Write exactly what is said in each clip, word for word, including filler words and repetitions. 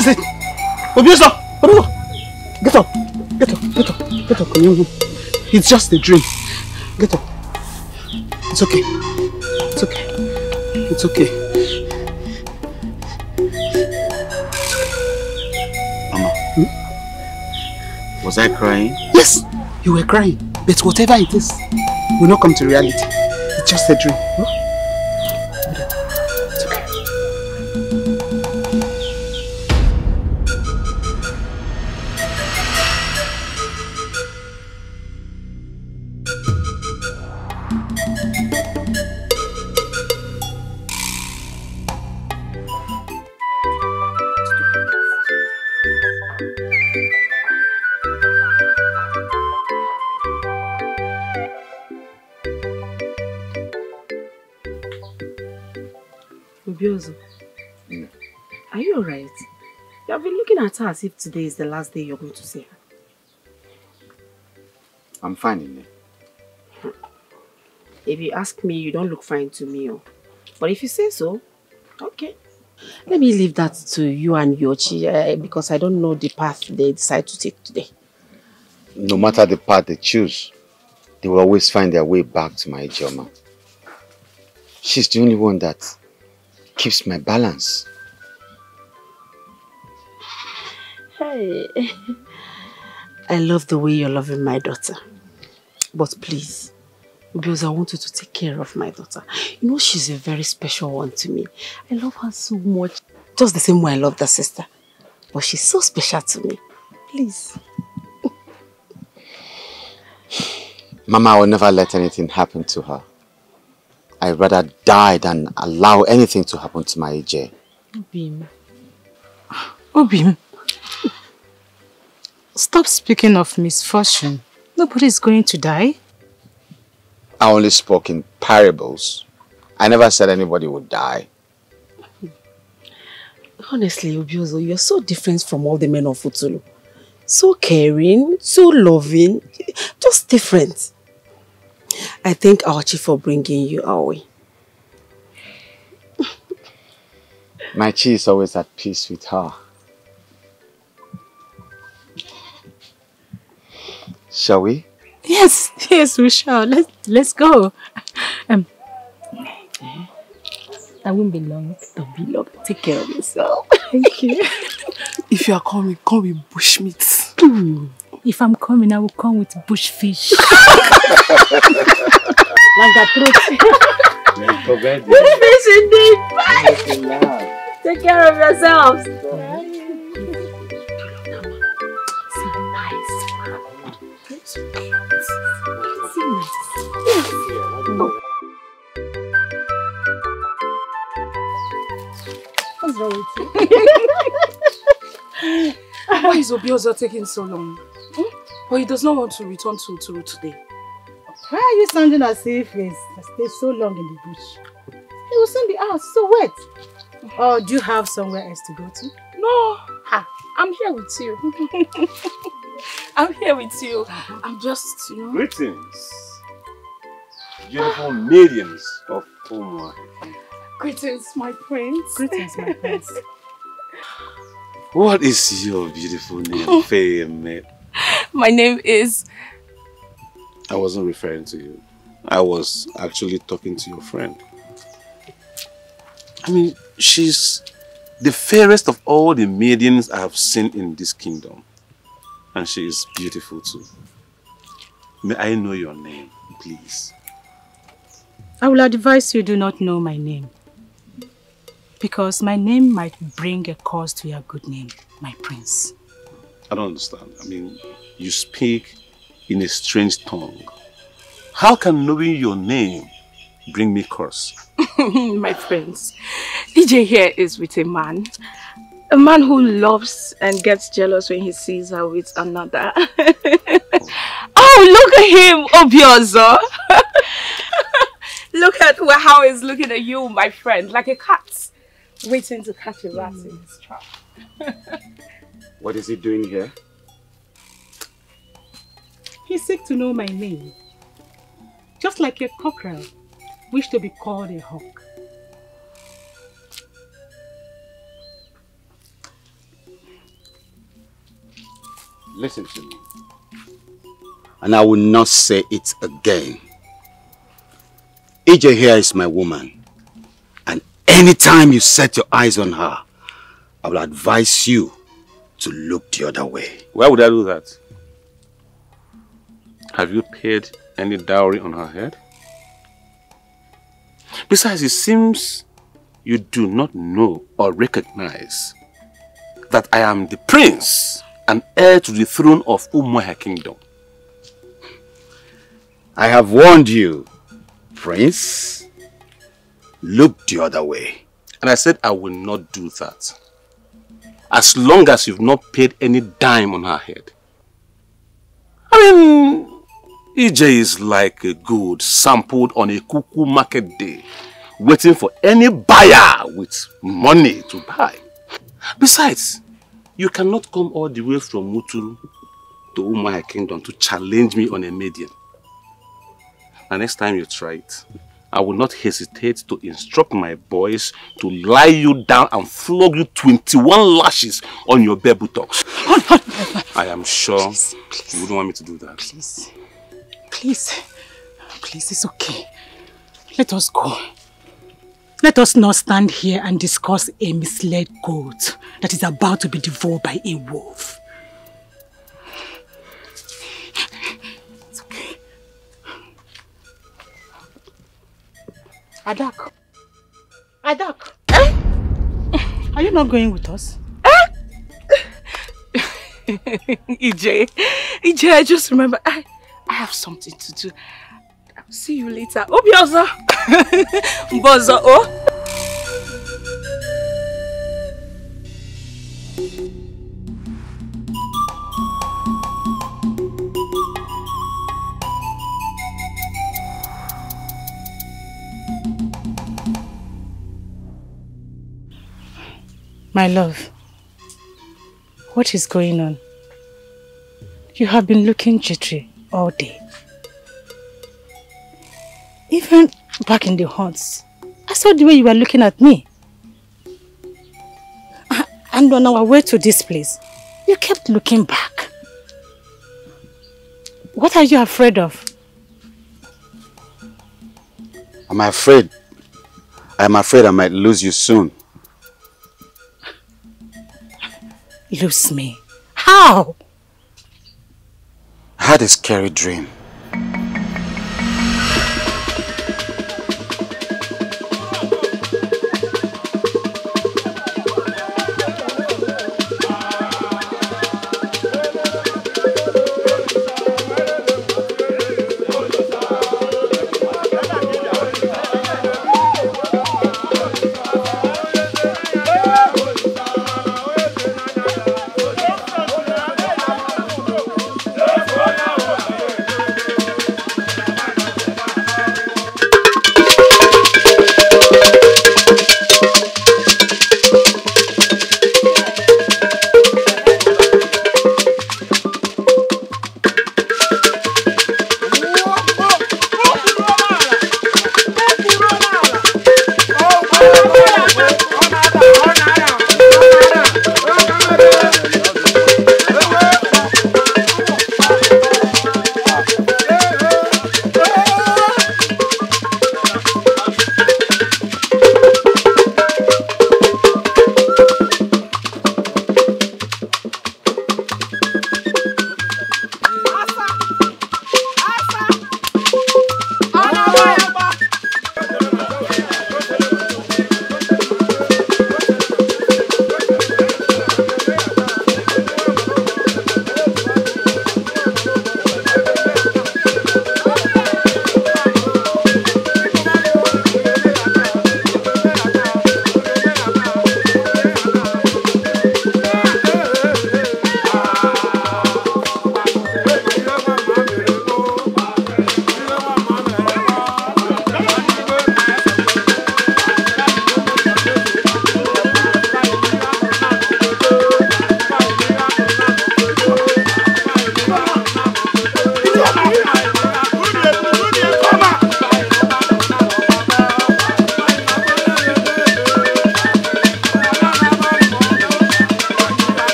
She said, Obiozo! Obiozo! Get up! Get up! Get up! Get up! It's just a dream. Get up. It's okay. It's okay. It's okay. Mama. Hmm? Was I crying? Yes! You were crying. But whatever it is, will not come to reality. It's just a dream. Huh? As if today is the last day you're going to see her. I'm fine, Ine. If you ask me, you don't look fine to me. Oh. But if you say so, okay. Let me leave that to you and Yochi uh, because I don't know the path they decide to take today. No matter the path they choose, they will always find their way back to my Ijoma. She's the only one that keeps my balance. Hey. I love the way you're loving my daughter. But please, because I want you to take care of my daughter. You know, she's a very special one to me. I love her so much. Just the same way I love that sister. But she's so special to me. Please. Mama, I will never let anything happen to her. I'd rather die than allow anything to happen to my Ije. Ubim. Ubim. Stop speaking of misfortune. Nobody is going to die. I only spoke in parables. I never said anybody would die. Honestly, Obiozo, you're so different from all the men of Utulu. So caring, so loving, just different. I thank Aachi for bringing you our way. My Chi is always at peace with her. Shall we? Yes, yes, we shall. Let's let's go. Um, I won't be long. Don't be long. Take care of yourself. Thank you. If you are coming, come with bushmeat. Mm. If I'm coming, I will come with bushfish. Like that truth. Bushfish indeed. Bye. Take care of yourselves. Bye. What's wrong with you? Why is Obiozo taking so long? Hmm? But he does not want to return to Uturu today. Why are you sounding as if he stayed so long in the bush? He was in the house, so wet. Oh, do you have somewhere else to go to? No, ha, I'm here with you. I'm here with you. I'm just, you know. Greetings, beautiful millions of Umuahia. Greetings, my prince. Greetings, my prince. What is your beautiful name, Fame? My name is... I wasn't referring to you. I was actually talking to your friend. I mean, she's the fairest of all the maidens I have seen in this kingdom. And she is beautiful too. May I know your name, please? I will advise you do not know my name. Because my name might bring a cause to your good name, my prince. I don't understand. I mean, you speak in a strange tongue. How can knowing your name bring me curse? My prince, Ije here is with a man. A man who loves and gets jealous when he sees her with another. Oh, look at him, Obiozo. Look at how he's looking at you, my friend, like a cat waiting to catch a rat in his trap. What is he doing here? He's seeking to know my name. Just like a cockerel wish to be called a hawk. Listen to me. And I will not say it again. Ije here is my woman. And anytime you set your eyes on her, I will advise you to look the other way. Why would I do that? Have you paid any dowry on her head? Besides, it seems you do not know or recognize that I am the prince and heir to the throne of Umuahia Kingdom. I have warned you, Prince. Look the other way. And I said I will not do that. As long as you've not paid any dime on her head. I mean, Ije is like a good sampled on a cuckoo market day, waiting for any buyer with money to buy. Besides, you cannot come all the way from Muturu to Umuahia Kingdom to challenge me on a medium. The next time you try it, I will not hesitate to instruct my boys to lie you down and flog you twenty-one lashes on your bare buttocks. I am sure please, please, you wouldn't want me to do that. Please, please, please, it's okay. Let us go. Let us not stand here and discuss a misled goat that is about to be devoured by a wolf. It's okay. Adaku. Adaku. Eh? Are you not going with us? Eh? E J. E J, I just remember. I, I have something to do. I'll see you later. Obiozo. Mbozo o. My love, what is going on? You have been looking jittery all day. Even back in the haunts, I saw the way you were looking at me. And on our way to this place, you kept looking back. What are you afraid of? I'm afraid. I'm afraid I might lose you soon. Lose me? How? I had a scary dream.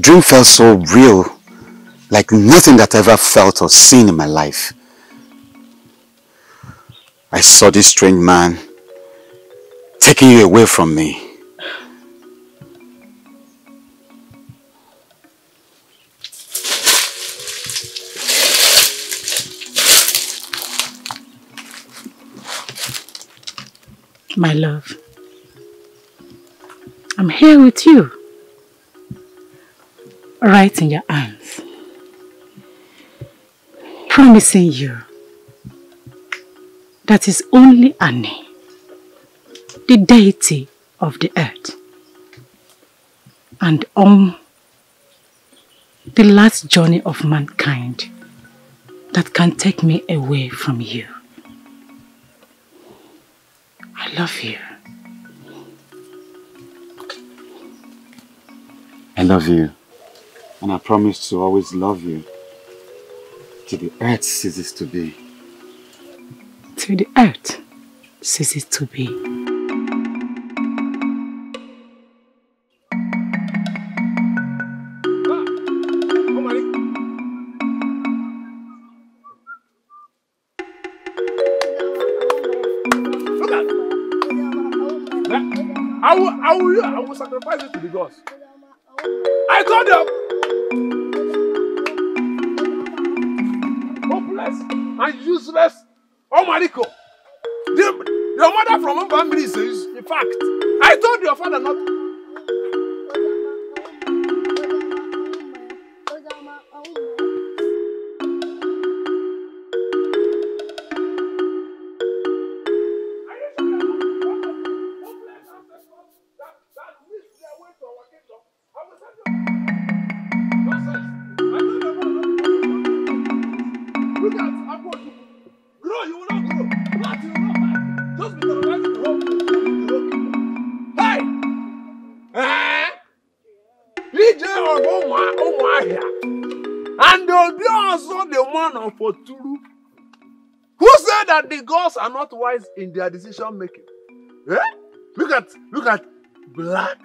dream felt so real, like nothing that I ever felt or seen in my life. I saw this strange man taking you away from me. My love, I'm here with you, right in your arms, promising you that is only Ani, the deity of the earth, and on the last journey of mankind that can take me away from you. I love you. I love you. And I promise to always love you till the earth ceases to be. Till the earth ceases to be. I will, I will, I will sacrifice it to the gods. I told them, hopeless and useless, Omariko. The, your mother from Mbambri is in fact. I told your father not. Otulu, who said that the gods are not wise in their decision making? Eh? Look at, look at black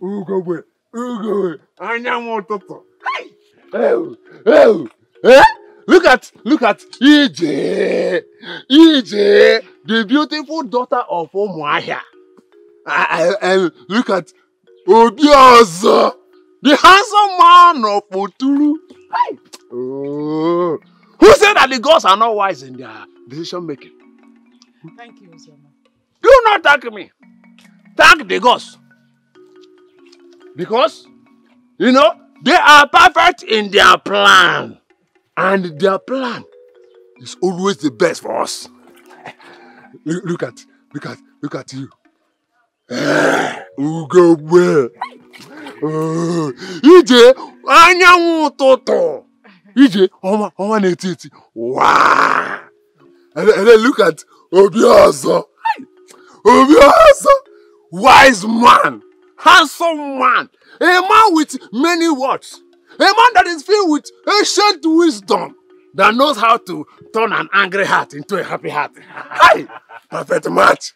Ugowe, Ugowe, Anya Mototo. Hey! Oh, oh, eh? Look at, look at Ije, Ije, the beautiful daughter of Umuahia. And look at Obiozo, the handsome man of Uturu. Hey! Oh. Who said that the gods are not wise in their decision making? Thank you, Ozioma. Do not thank me. Thank the gods. Because, you know, they are perfect in their plan. And their plan is always the best for us. Look at, look at, look at you. Ugo. Oh, Ije, Anya Mototo. Ije, Oma, Oma Netiti. Wow! And then look at Obiozo. Obiozo, wise man, handsome man, a man with many words, a man that is filled with ancient wisdom that knows how to turn an angry heart into a happy heart. Hi! Perfect match.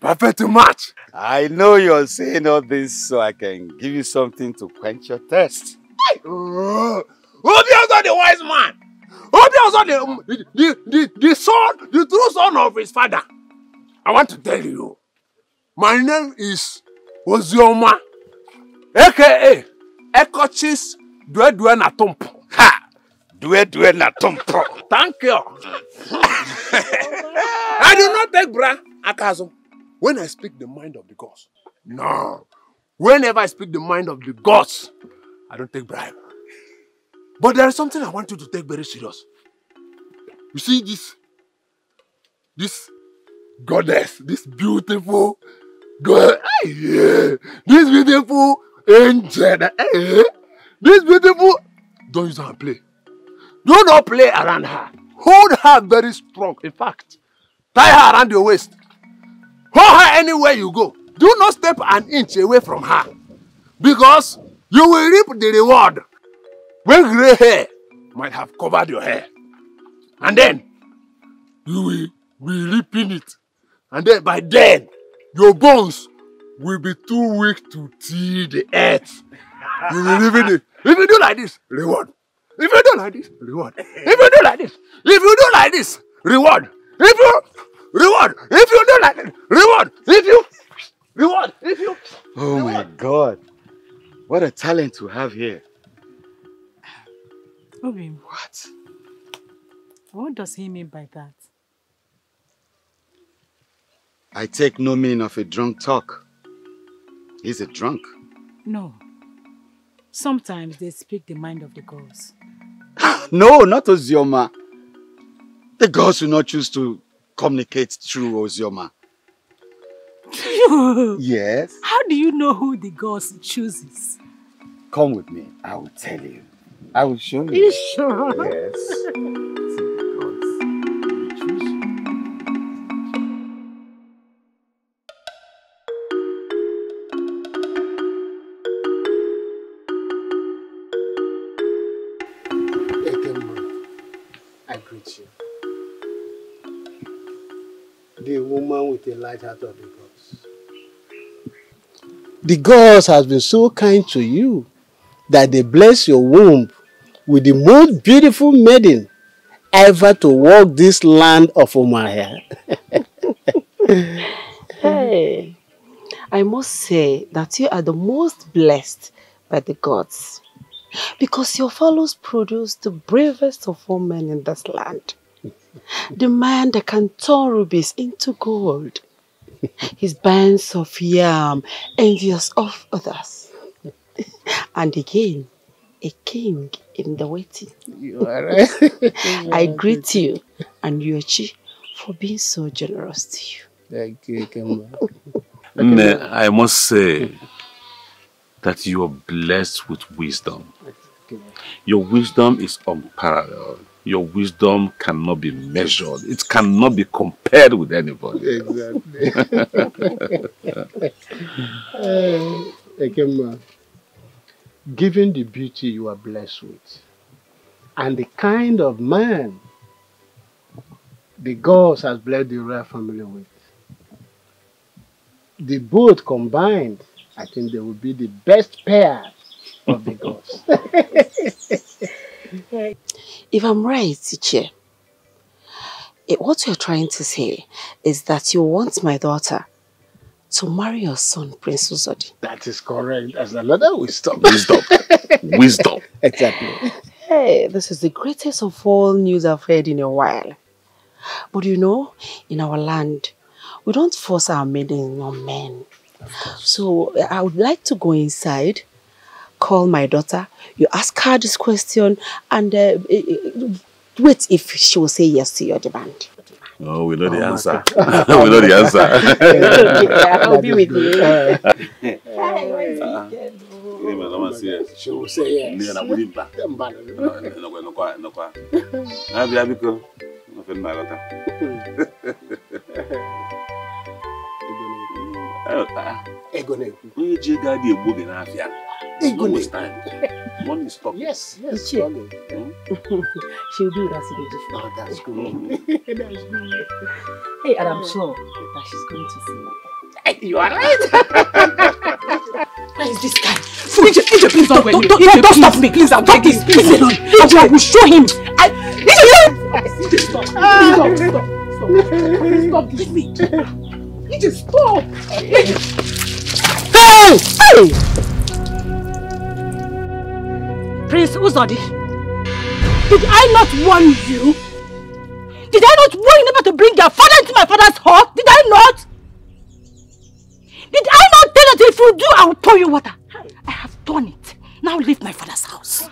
Perfect match. I know you're saying all this so I can give you something to quench your thirst. Obiozo the wise man. Obiozo the, the, the, the son, the true son of his father. I want to tell you, my name is Ozioma, a k a. Ekochez Dwe DweNatumpo. Ha! Dwe DweNatumpo. Thank you. I do not take bra, Akazum. When I speak the mind of the gods. No. Whenever I speak the mind of the gods, I don't take bribe. But there is something I want you to take very serious. You see this, this goddess, this beautiful girl, this beautiful angel, this beautiful, don't use her and play. Do not play around her. Hold her very strong, in fact. Tie her around your waist. Hold her anywhere you go. Do not step an inch away from her. Because you will reap the reward when grey hair might have covered your hair. And then, you will be reaping it. And then, by then, your bones will be too weak to till the earth. You will even it. If you do like this, reward. If you do like this, reward. If you do like this, if you do like this, reward. If you reward. If you do like this, reward. If you reward. If you oh my God. What a talent to have here. Obim. What? What does he mean by that? I take no meaning of a drunk talk. He's a drunk. No. Sometimes they speak the mind of the gods. No, not Ozioma. The gods will not choose to communicate through Ozioma. Yes. How do you know who the gods chooses? Come with me. I will tell you. I will show you. Are you sure? Yes. The woman with a light heart of the gods. The gods has been so kind to you that they bless your womb with the most beautiful maiden ever to walk this land of Umuahia. Hey, I must say that you are the most blessed by the gods because your fellows produce the bravest of all men in this land. The man that can turn rubies into gold. His bands of yam, envious of others. And again, a king in the waiting. You are right. I greet you and Yochi for being so generous to you. Thank you, Ekemba. Nne, I must say that you are blessed with wisdom. Your wisdom is unparalleled. Your wisdom cannot be measured. It cannot be compared with anybody. Exactly. uh, Ekemba, given the beauty you are blessed with and the kind of man the gods has blessed the royal family with, the both combined, I think they will be the best pair of the gods. If I'm right, Ije, what you're trying to say is that you want my daughter to marry your son, Prince Uzodi. That is correct. That's another wisdom. Wisdom. Wisdom. Exactly. Hey, this is the greatest of all news I've heard in a while. But you know, in our land, we don't force our maidens on men. So I would like to go inside, call my daughter, you ask her this question, and uh, wait if she will say yes to your demand. Oh, we know oh, the answer. We know the answer. Yeah, I'll be with you. She will say yes. Almost time. One is talking. Yes, yes. She'll do that. Oh, that's good. That's good. Hey, and I'm sure that she's going to see it. You are right. Where is this guy? Please, please, don't, don't, don't, don't stop me. Please, I'll take this. Please, alone. I will show him. I. Stop. Stop. Stop. Stop. Stop. You just stop. Hey! Hey! Prince Uzodi, did I not warn you? Did I not warn you never to bring your father into my father's house? Did I not? Did I not tell you that if you do, I will pour you water? I have done it. Now leave my father's house.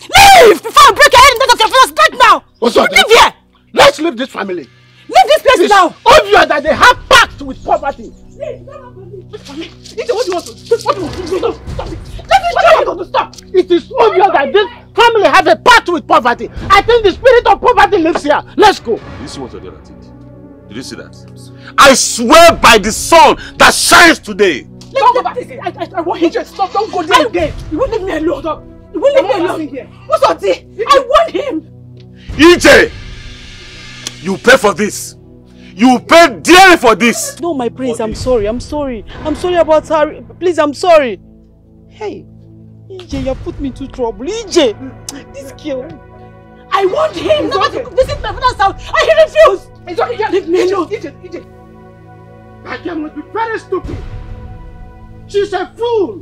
Leave before I break your head in that of your father's bed now! Uzodi, leave here! Let's leave this family. Leave this place it's now! Obvious that they have pact with poverty. Leave, what you want to what you want to do? Stop it! What you want to stop? It is obvious that this family has a pact with poverty. I think the spirit of poverty lives here. Let's go. Did you see what Obiora did? Did you see that? I swear by the sun that shines today. Don't go back. I, I, I won't hit you. Stop. Don't go there again. You won't leave me alone. Stop. You won't leave me alone here. What's up? I want him. E J, you pay for this. You paid dearly for this. No, my prince, I'm sorry. I'm sorry. I'm sorry about her. Please, I'm sorry. Hey, Ije, you put me into trouble. Ije, this girl. I want him never to visit my father's house. And he refused. It's okay, just leave me alone. Ije, Ije. That girl must be very stupid. She's a fool.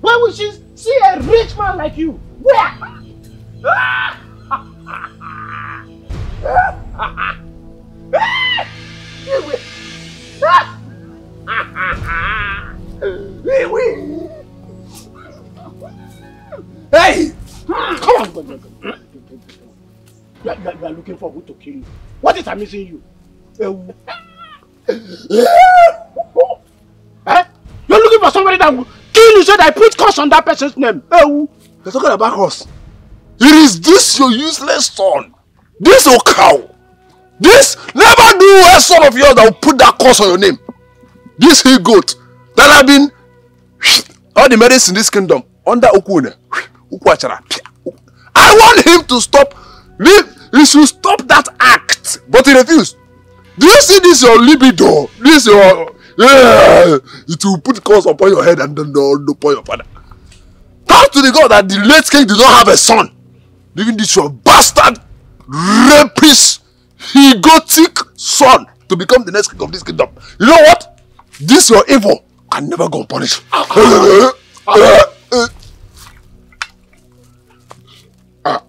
Why would she see a rich man like you? Where? Hey! Come on! You are, you are looking for who to kill you. What is I missing you? Huh? You're looking for somebody that will kill you so that I put curse on that person's name. You're talking about us. It is this your useless son. This old cow. This never do a son of yours that will put that curse on your name. This he goat that have been all the merits in this kingdom under Okune. I want him to stop. He should stop that act, but he refused. Do you see this your libido? This your yeah, it will put curse upon your head and then upon your father. Thanks to the God that the late king did not have a son. Leaving this your bastard, rapist, egotic son to become the next king of this kingdom. You know what? This your evil can never go unpunished. Ah,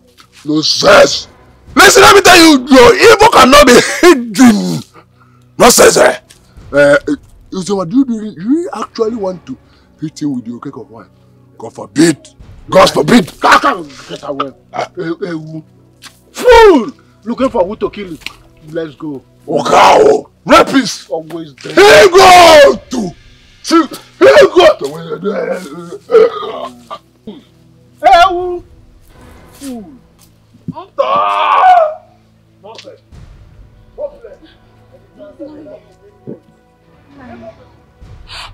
no sense. Listen, let me tell you, your evil cannot be hidden. No sense. Eh? Uh, Uzoma, do you, do you actually want to hit him with your cake of wine? God forbid. God forbid. I can't get away. Uh, uh, uh, fool! Looking for who to kill you. Let's go. Okao! Rapist! Always there. He go to! He go to! Hey, fool!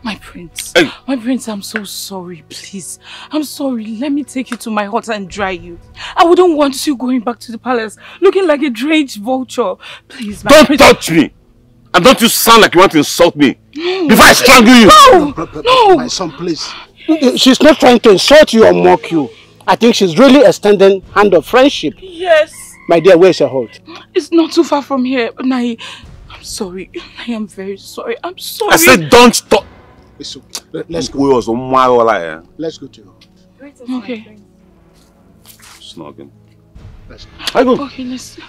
My prince, hey. my prince, I'm so sorry, please. I'm sorry, let me take you to my hut and dry you. I wouldn't want you going back to the palace looking like a drenched vulture. Please, my Don't prince. touch me! And don't you sound like you want to insult me no. before I strangle you! No! No! no. My son, please. She's not trying to insult you or mock you. I think she's really extending hand of friendship. Yes. My dear, where's your hold? It's not too far from here. Nai, I'm sorry. I am very sorry. I'm sorry. I said don't stop. It's okay. Let's go. Let's go to your hold. Okay. Snogging. Let's go. I go. Okay, let's...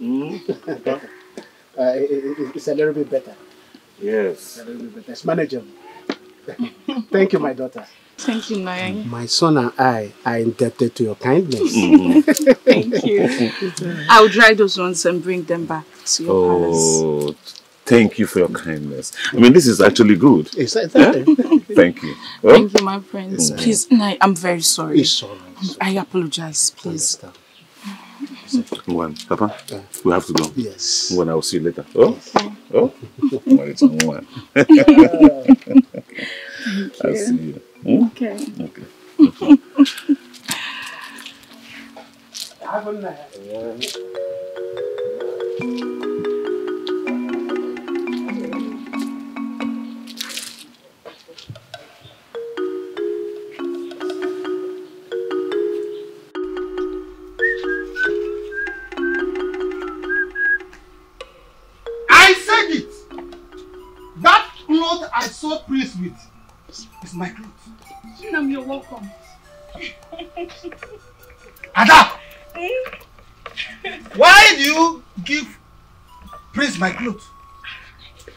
Mm-hmm. uh, it, it's a little bit better. Yes. A little bit better. It's manageable. Thank you, my daughter. Thank you, Nayang. My son and I are indebted to your kindness. Mm-hmm. Thank you. I'll dry those ones and bring them back to your oh, palace. Thank you for your kindness. I mean, this is actually good. It's, it's yeah? Thank you. Oh? Thank you, my friends. Mm-hmm. Please, Nay, I'm very sorry. It's all right. Sorry. I apologize, please. Understand. One, Papa, we have to go. Yes. One, I will see you later. Oh, okay. Oh, one. Thank I'll you. see you. Hmm? Okay. Okay. Okay. Have a night. I saw Prince with. It's my clothes. Nam, you're welcome. Ada! Why do you give Prince my clothes?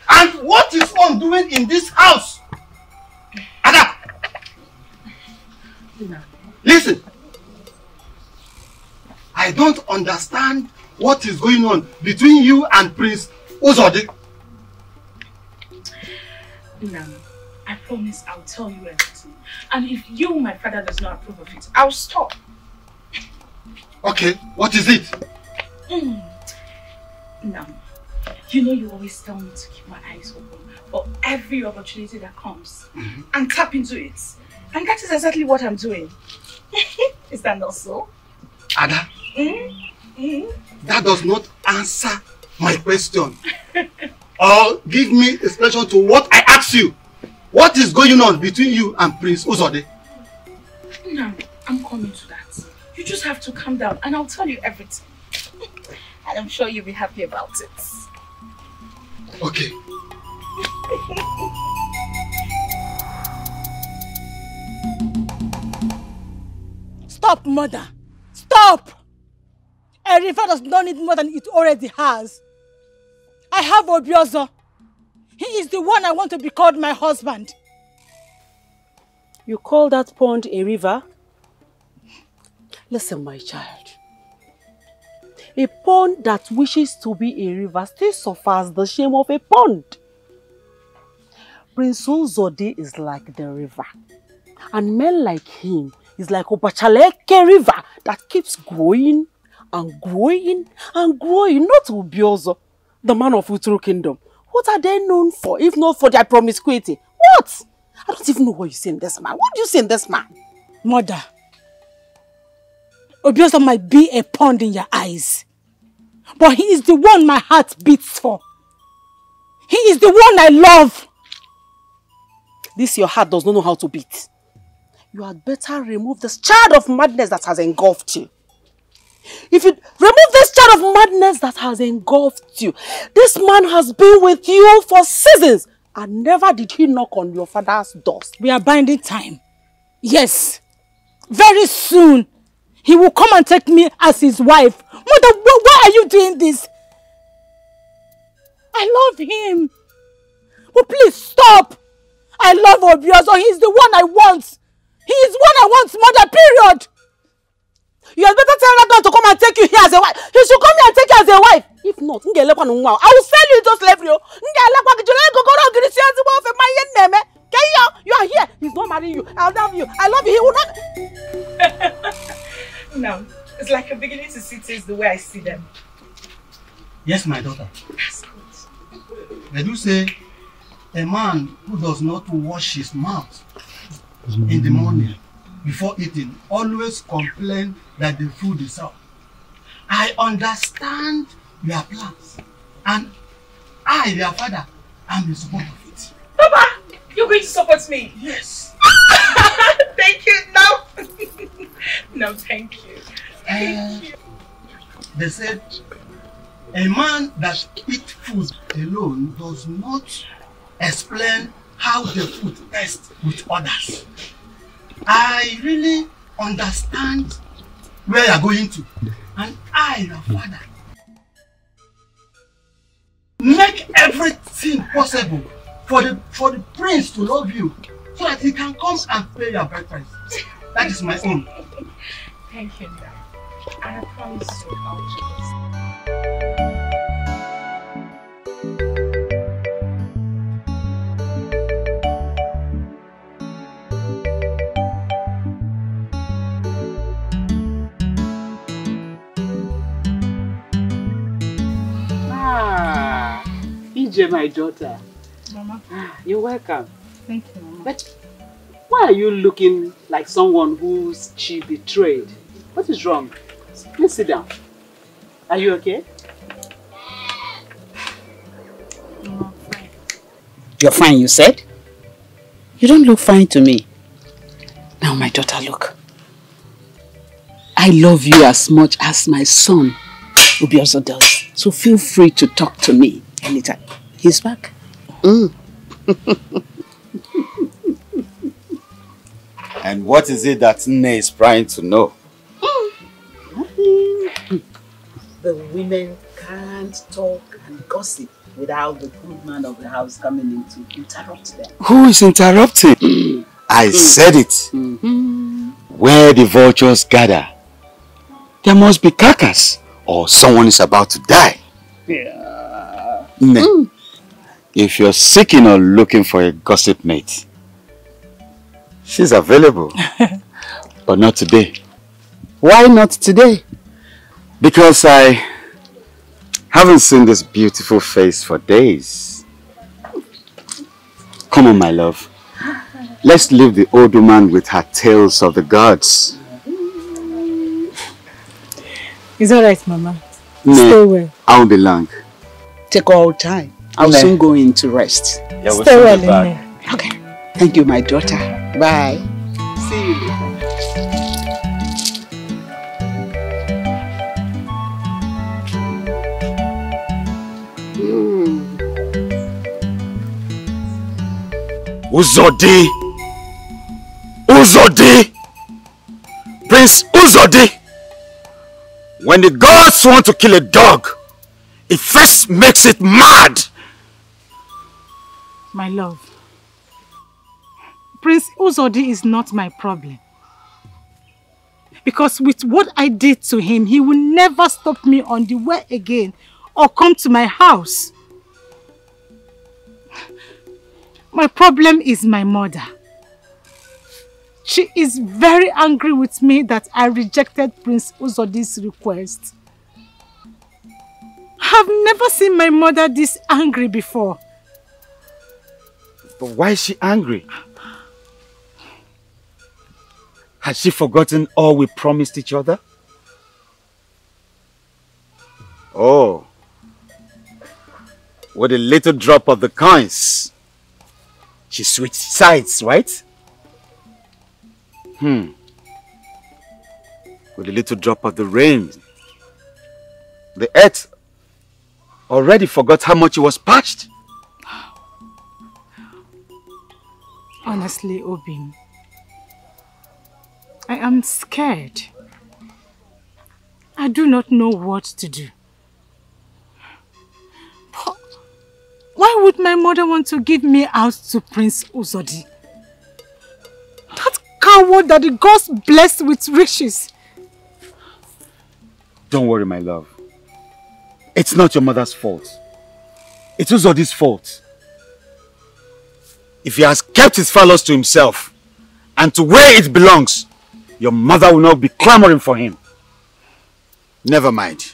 And what is on doing in this house? Ada! Listen. I don't understand what is going on between you and Prince Uzodi? Nam, I promise I'll tell you everything. And if you, my father, does not approve of it, I'll stop. Okay, what is it? Mm. Nam, you know you always tell me to keep my eyes open for every opportunity that comes mm-hmm. and tap into it. And that is exactly what I'm doing. Is that not so? Ada, mm-hmm. Mm-hmm. That does not answer my question. Or give me a special to what I ask you. What is going on between you and Prince Uzodi? No, I'm coming to that. You just have to calm down and I'll tell you everything. And I'm sure you'll be happy about it. Okay. Stop, mother! Stop! A river does not need more than it already has. I have Obiozo. He is the one I want to be called my husband. You call that pond a river? Listen, my child. A pond that wishes to be a river still suffers the shame of a pond. Prince Uzodi is like the river. And men like him is like Ubachaleke river that keeps growing and growing and growing, not Ubiozo. The man of Uturu kingdom. What are they known for if not for their promiscuity? What? I don't even know what you see in this man. What do you see in this man? Mother, Obiosa might be a pond in your eyes, but he is the one my heart beats for. He is the one I love. This your heart does not know how to beat. You had better remove this child of madness that has engulfed you. If you remove this child of madness that has engulfed you, this man has been with you for seasons and never did he knock on your father's doors. We are binding time. Yes. Very soon, he will come and take me as his wife. Mother, why are you doing this? I love him. But please stop. I love Obiozo. He's the one I want. He is one I want, mother, period. You had better tell that girl to come and take you here as a wife. He should come here and take you as a wife. If not, I will sell you into slavery. You are here. He's not marrying you. I love you. I love you. He will not. No, it's like I'm beginning to see things the way I see them. Yes, my daughter. That's good. They do say a man who does not wash his mouth in the morning before eating, always complain that the food is out. I understand your plans, and I, your father, am in support of it. Papa, you're going to support me? Yes. Thank you. No. No, thank you. Thank uh, you. They said, a man that eats food alone does not explain how the food tastes with others. I really understand where you are going to, and I, your father, make everything possible for the for the prince to love you, so that he can come and pay your breakfast. That is my own. Thank you, Dad. And I promise you, I'll do this. Ah, Ije, my daughter. Mama. Ah, you're welcome. Thank you, Mama. But why are you looking like someone who she betrayed? What is wrong? Please sit down. Are you okay? No, I'm fine. You're fine, you said? You don't look fine to me. Now, my daughter, look. I love you as much as my son, Ubiozo, does. So feel free to talk to me anytime. He's back. Mm. And what is it that Nne is trying to know? Nothing. The women can't talk and gossip without the good man of the house coming in to interrupt them. Who is interrupting? Mm. I mm. said it. Mm. Where the vultures gather, there must be carcass. or someone is about to die. Yeah. Mm. If you're seeking or looking for a gossip mate, she's available. But not today. Why not today? Because I haven't seen this beautiful face for days. Come on, my love. Let's leave the old woman with her tales of the gods. It's all right, Mama. No, stay well. I won't be long. Take all time. I'll okay. soon go in to rest. Yeah, we'll stay well in there. Okay. Thank you, my daughter. Bye. See you later. Uzodi! Uzodi! Prince Uzodi! When the gods want to kill a dog, it first makes it mad! My love, Prince Uzodi is not my problem. Because with what I did to him, he will never stop me on the way again or come to my house. My problem is my mother. She is very angry with me that I rejected Prince Uzodi's request. I've never seen my mother this angry before. But why is she angry? Has she forgotten all we promised each other? Oh, with a little drop of the coins, she switched sides, right? Hmm. With a little drop of the rain, the earth already forgot how much it was parched. Honestly, Obim, I am scared. I do not know what to do. But why would my mother want to give me out to Prince Uzodi? That coward that the gods blessed with riches. Don't worry, my love. It's not your mother's fault. It's Uzodi's fault. If he has kept his fellows to himself and to where it belongs, your mother will not be clamoring for him. Never mind.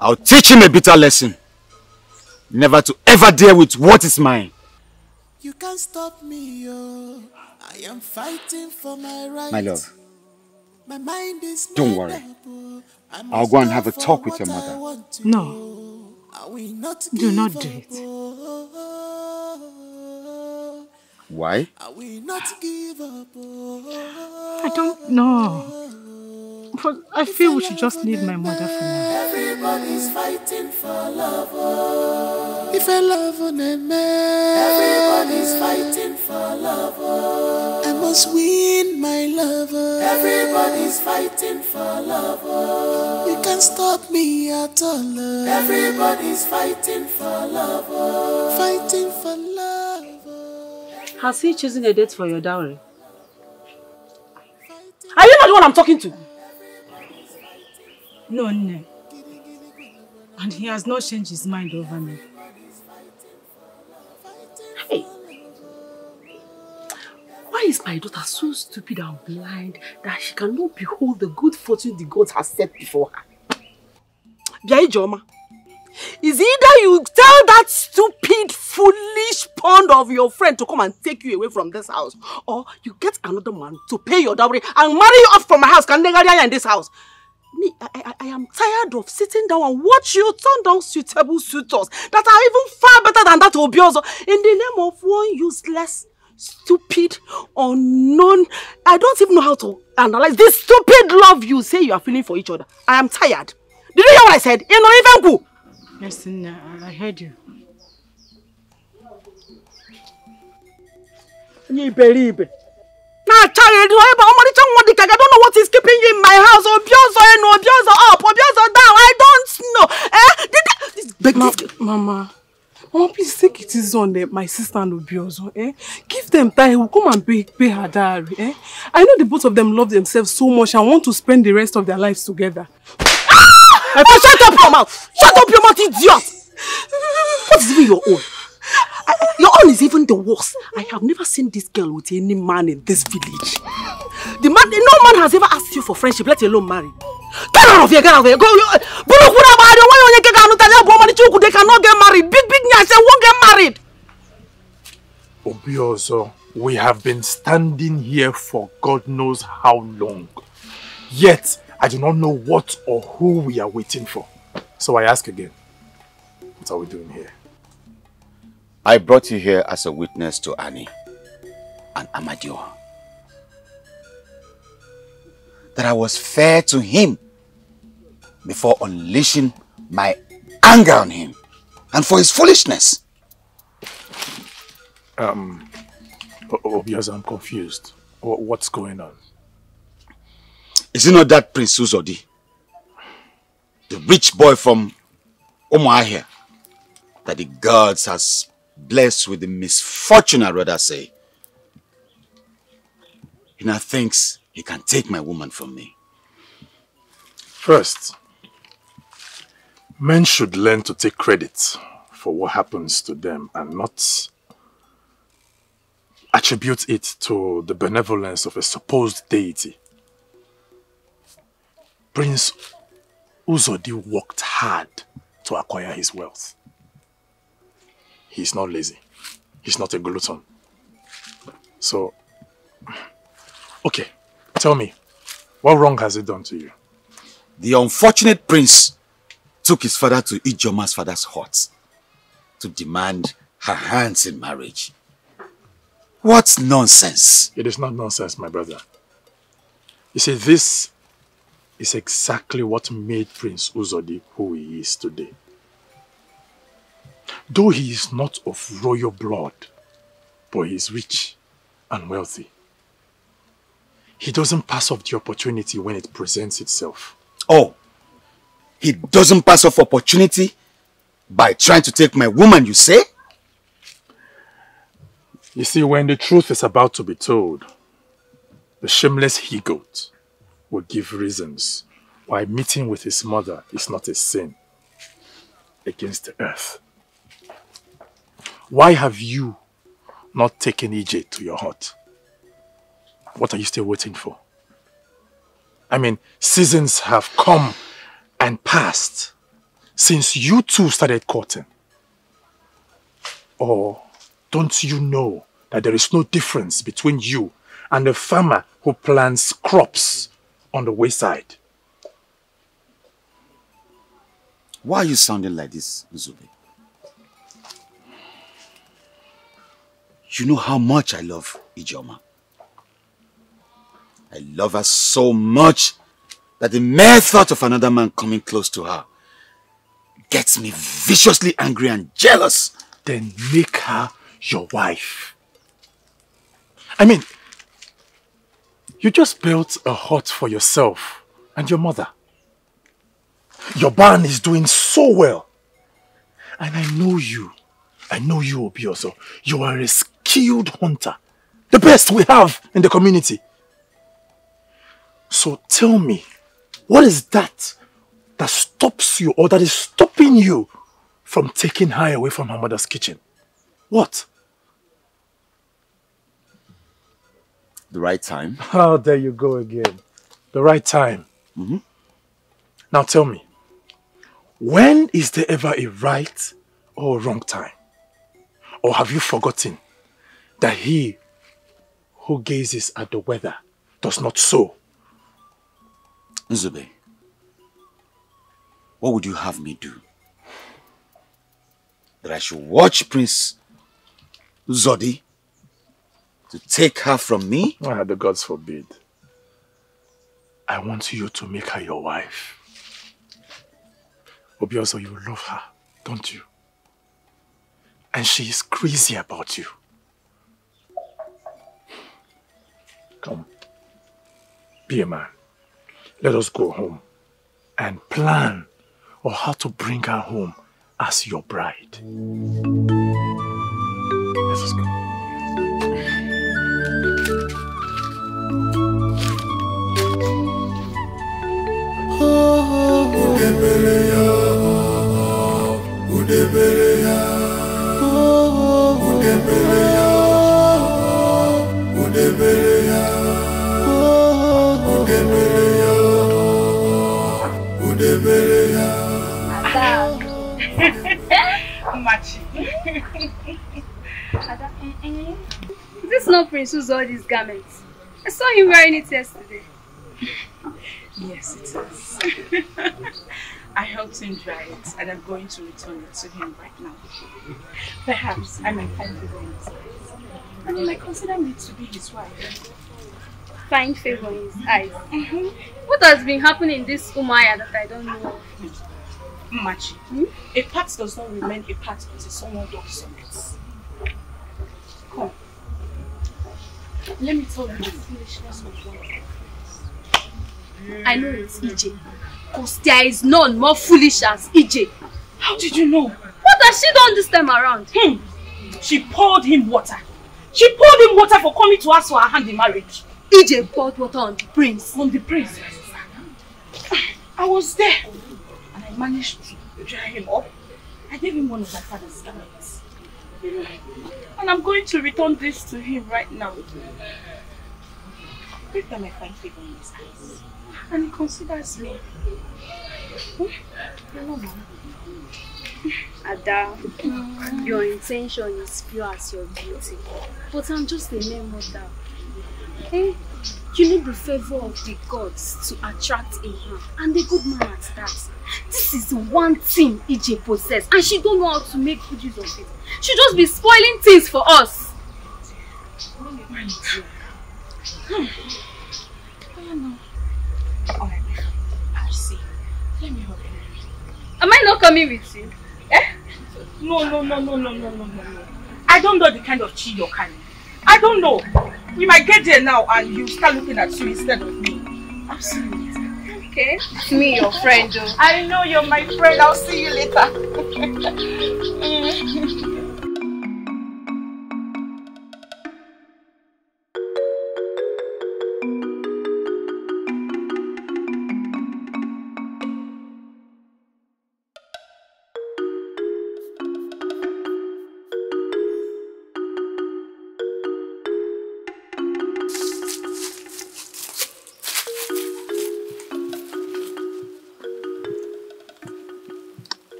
I'll teach him a bitter lesson. Never to ever deal with what is mine. You can't stop me, yo. I am fighting for my right. My love, my mind is don't worry. I'll go and have a talk with your mother. No. Not do not do it. Up. Why? Not give up. I don't know. But I feel we should just leave my mother for now. Everybody's fighting for love. If I love on a man, everybody's fighting for love. I must win my lover. Everybody's fighting for love. You can't stop me at all. Everybody's fighting for love. Fighting for love. Has he chosen a date for your dowry? Are you not the one I'm talking to? No, no. And he has not changed his mind over me. Hey! Why is my daughter so stupid and blind that she cannot behold the good fortune the gods have set before her? Bia Ijoma, is either you tell that stupid, foolish pond of your friend to come and take you away from this house, or you get another man to pay your dowry and marry you off from my house, Kandegariya, in this house. Me, I, I, I am tired of sitting down and watch you turn down suitable suitors that are even far better than that Obiozo in the name of one useless, stupid, unknown. I don't even know how to analyze this stupid love you say you are feeling for each other. I am tired. Did you hear what I said? Yes, I heard you. I don't know what is keeping you in my house. Obiozo in, Obiozo up, Obiozo down. I don't know. Eh? Did I... this... Ma Mama, Mama, please take it easy on uh, my sister and Obiozo. Eh? Give them time. He will come and pay, pay her dowry. Eh? I know the both of them love themselves so much and want to spend the rest of their lives together. I said, shut up your mouth! Shut up your mouth, idiot! What is even your own? I, your own is even the worst. I have never seen this girl with any man in this village. The man, no man has ever asked you for friendship, let alone marry. Get out of here, get out of here. Go. They cannot get married. Big, big nyash, they won't get married. Obiozo, we have been standing here for God knows how long. Yet, I do not know what or who we are waiting for. So I ask again, what are we doing here? I brought you here as a witness to Ani and Amadioha. That I was fair to him before unleashing my anger on him and for his foolishness. Um, Obiosa, I'm confused. What's going on? Is it not that Prince Uzodi, the rich boy from Umuahia, that the gods has blessed with the misfortune, I'd rather say. He now thinks he can take my woman from me. First, men should learn to take credit for what happens to them and not attribute it to the benevolence of a supposed deity. Prince Uzodi worked hard to acquire his wealth. He's not lazy. He's not a glutton. So, okay, tell me, what wrong has he done to you? The unfortunate prince took his father to Ijoma's father's hut to demand her hands in marriage. What nonsense! It is not nonsense, my brother. You see, this is exactly what made Prince Uzodi who he is today. Though he is not of royal blood, but he is rich and wealthy. He doesn't pass up the opportunity when it presents itself. Oh, he doesn't pass up opportunity by trying to take my woman, you say? You see, when the truth is about to be told, the shameless he-goat will give reasons why meeting with his mother is not a sin against the earth. Why have you not taken Ije to your hut? What are you still waiting for? I mean, seasons have come and passed since you two started courting. Or don't you know that there is no difference between you and a farmer who plants crops on the wayside? Why are you sounding like this, Nzube? You know how much I love Ijeoma. I love her so much that the mere thought of another man coming close to her gets me viciously angry and jealous. Then make her your wife. I mean, you just built a hut for yourself and your mother. Your barn is doing so well. And I know you. I know you, Obiozo. You are a skilled hunter. The best we have in the community. So tell me, what is that that stops you or that is stopping you from taking her away from her mother's kitchen? What? The right time. Oh, there you go again. The right time. Mm-hmm. Now tell me, when is there ever a right or wrong time? Or have you forgotten that he who gazes at the weather does not sow? Nzube, what would you have me do? That I should watch Prince Uzodi to take her from me? Ah, the gods forbid. I want you to make her your wife. Obiozo, you love her, don't you? And she is crazy about you. Come, be a man. Let us go home and plan on how to bring her home as your bride. Let us go. Oh. Udebeleya, Udebeleya, Udebeleya, Udebeleya, Udebeleya, Udebeleya. Machi. Is this not Prince Uzodi's garments? I saw him wearing it yesterday. Yes, it is. I helped him dry it, and I'm going to return it to him right now. Perhaps I might find favor in his eyes, and he might consider me to be his wife. Find favor in his eyes? Mm-hmm. What has been happening in this Umayah that I don't know? Machi, hmm? A part does not remain a part until someone does something. Come, let me tell you the foolishness of your life. I know it's Ije, because there is none more foolish as Ije. How did you know? What has she done this time around? Hmm. She poured him water. She poured him water for coming to ask for her hand in marriage. Ije poured water on the prince. On the prince? I was there and I managed to dry him up. I gave him one of my father's garments. And I'm going to return this to him right now. Every time I find favor in his eyes, and he considers me. Ada, mm. Your intention is pure as your beauty, but I'm just a mere mother. Eh? You need the favor of the gods to attract a man, and a good man at that. This is one thing Ije possesses, and she don't know how to make good use of it. She just be spoiling things for us. Hmm. I don't know. All right, I'll see. Let me help you. Am I not coming with you? Eh? No, no, no, no, no, no, no, no. I don't know the kind of chi you're carrying. I don't know. We might get there now and you start looking at you instead of me. Absolutely. Okay. It's me, your friend, though. I know you're my friend. I'll see you later. mm.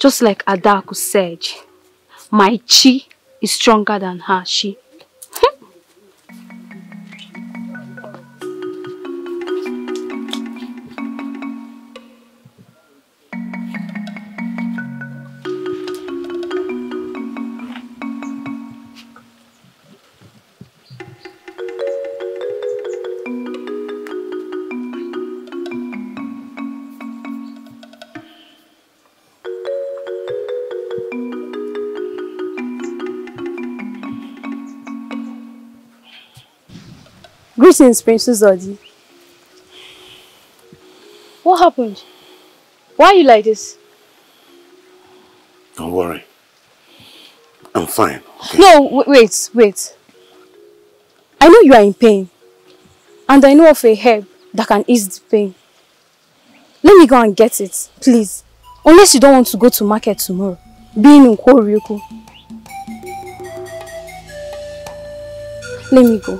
Just like Adaku said, my chi is stronger than her chi. Greetings, Prince Uzodi. What happened? Why are you like this? Don't worry. I'm fine. Okay? No, wait, wait. I know you are in pain. And I know of a herb that can ease the pain. Let me go and get it, please. Unless you don't want to go to market tomorrow. Being in Koryoko. Let me go.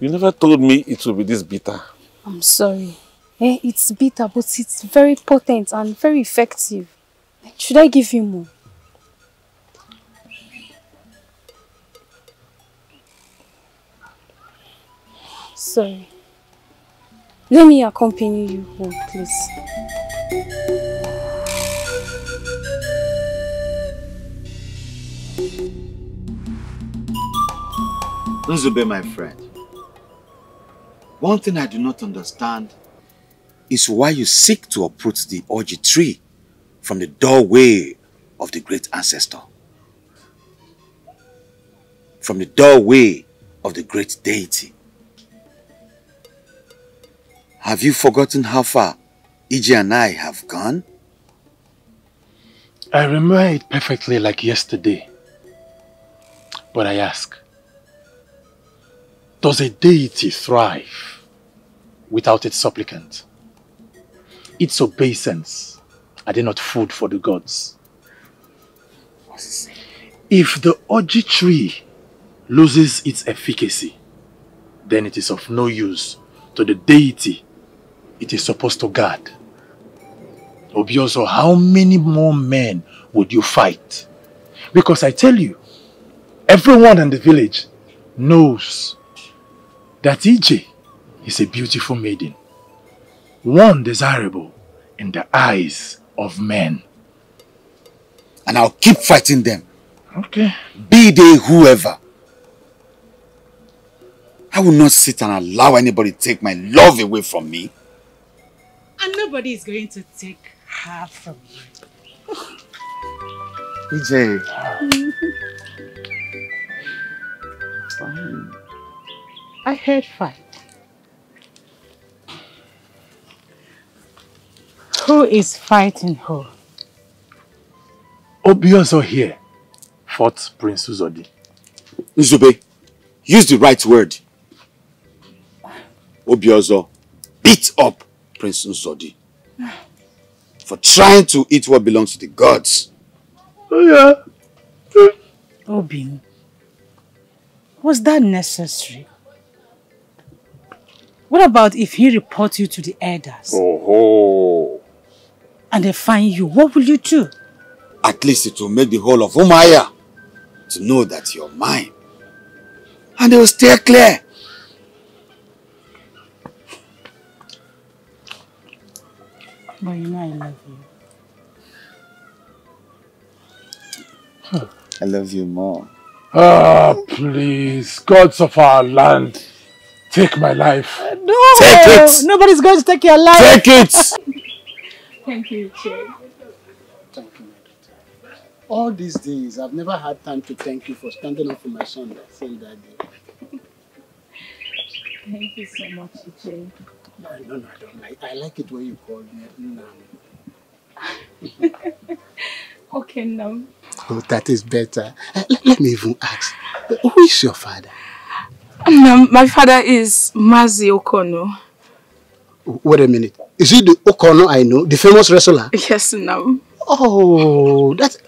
You never told me it will be this bitter. I'm sorry. Eh, it's bitter, but it's very potent and very effective. Should I give you more? Sorry. Let me accompany you home, please. Nzube, my friend, one thing I do not understand is why you seek to uproot the Oji tree from the doorway of the great ancestor. From the doorway of the great deity. Have you forgotten how far Ije and I have gone? I remember it perfectly like yesterday. But I ask, does a deity thrive without its supplicant? Its obeisance, are they not food for the gods? If the Oji tree loses its efficacy, then it is of no use to the deity it is supposed to guard. Obiozo, how many more men would you fight? Because I tell you, everyone in the village knows that Ije is a beautiful maiden, one desirable in the eyes of men. And I'll keep fighting them. Okay. Be they whoever. I will not sit and allow anybody to take my love away from me. And nobody is going to take her from you. Ije. Fine. I heard fight. Who is fighting who? Obiozo here fought Prince Uzodi. Nzube, use the right word. Obiozo beat up Prince Uzodi for trying to eat what belongs to the gods. Oh yeah. Obim, was that necessary? What about if he reports you to the elders? Oh, and they find you, what will you do? At least it will make the whole of Umayah to know that you're mine. And they will stay clear. But you know I love you. Huh. I love you more. Ah, oh, please, gods of our land. Take my life. Uh, no! Take it! Nobody's going to take your life. Take it! Thank you, Che. Thank you, my daughter. All these days, I've never had time to thank you for standing up for my son that same that day. Thank you so much, Che. No, no, no, I don't like it. I like it when you call me Nami. Okay, now. Oh, that is better. Let, let me even ask, who is your father? No, my father is Mazi Okono. Wait a minute. Is he the Okono I know? The famous wrestler? Yes, no. Oh, that's...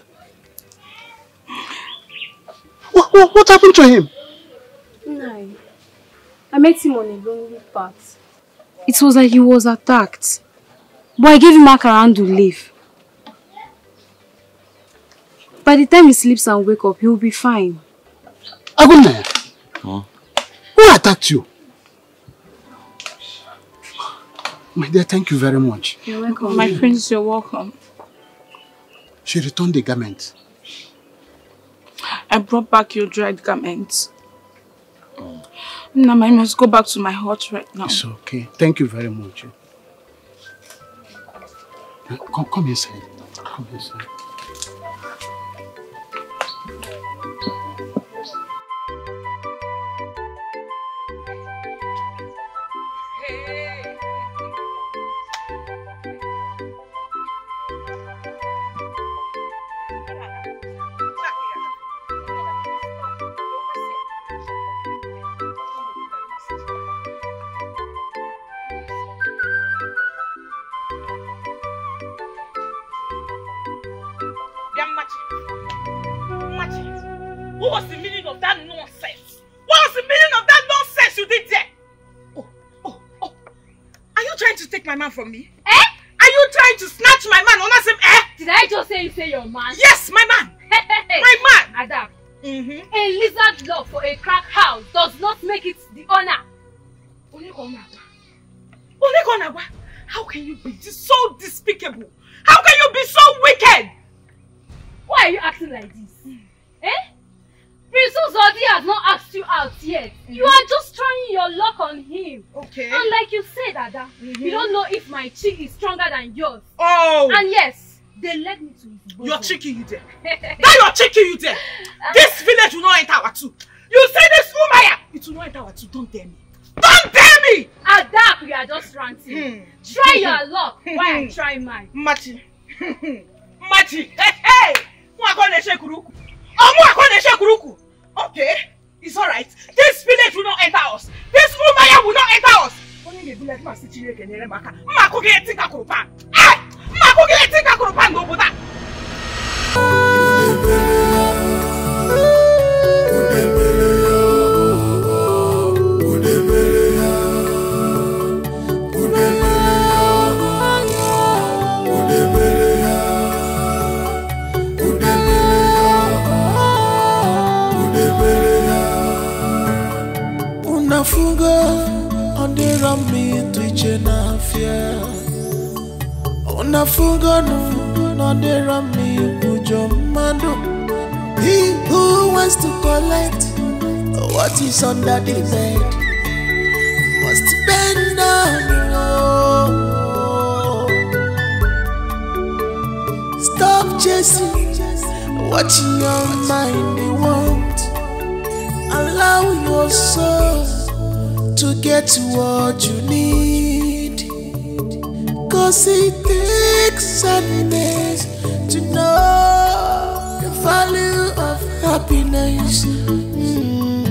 What, what, what happened to him? No. I met him on a lonely path. It was like he was attacked. But I gave him a around to leave. By the time he sleeps and wakes up, he'll be fine. Agonyo. Huh? Who attacked you? My dear, thank you very much. You're welcome. My prince, you're welcome. She returned the garment. I brought back your dried garments. Oh. Now I must go back to my hut right now. It's okay. Thank you very much. Come, come inside. Come inside. What was the meaning of that nonsense? What was the meaning of that nonsense you did there? Oh, oh, oh. Are you trying to take my man from me? Eh? Are you trying to snatch my man? Onasim, eh? Did I just say you say your man? Yes, my man. My man. Adam, mm-hmm. A lizard love for a crack house does not make it the honor. Onegonawa, how can you be so despicable? How can you be so wicked? Why are you acting like this? Mm. Eh? Prince Uzodi has not asked you out yet. Mm-hmm. You are just trying your luck on him. Okay. And like you said, Ada, mm-hmm. you don't know if my chi is stronger than yours. Oh! And yes, they led me to his bosom. You're cheeky, you there. Now you're cheeky, you there. This village will not enter our two. You say this, Umayah! It will not enter our two. Don't dare me. Don't dare me! Ada, we are just ranting. Mm. Try your luck while I try mine. Mati. Mati. Hey, hey! Okay, it's alright. This village will not enter us. This Umayah will not enter us. Only the village must see you can hear Maka. Mako get it, Kakurupan. Hey! Mako get it, Kakurupan, no Buddha. Funga andera mitu ichena afya unafunga no andera mitu jomando. He who wants to collect what is under the bed must bend down low. Stop chasing what in your mind you want. Allow your soul to get what you need, cause it takes sadness to know the value of happiness. Mm.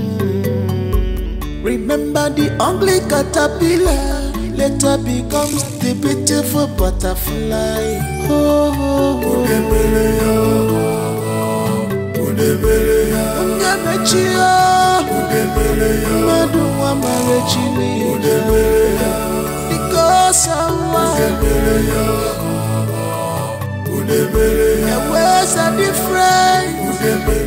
Remember the ugly caterpillar later becomes the beautiful butterfly. Oh, oh, oh. Because I want, the ways are different.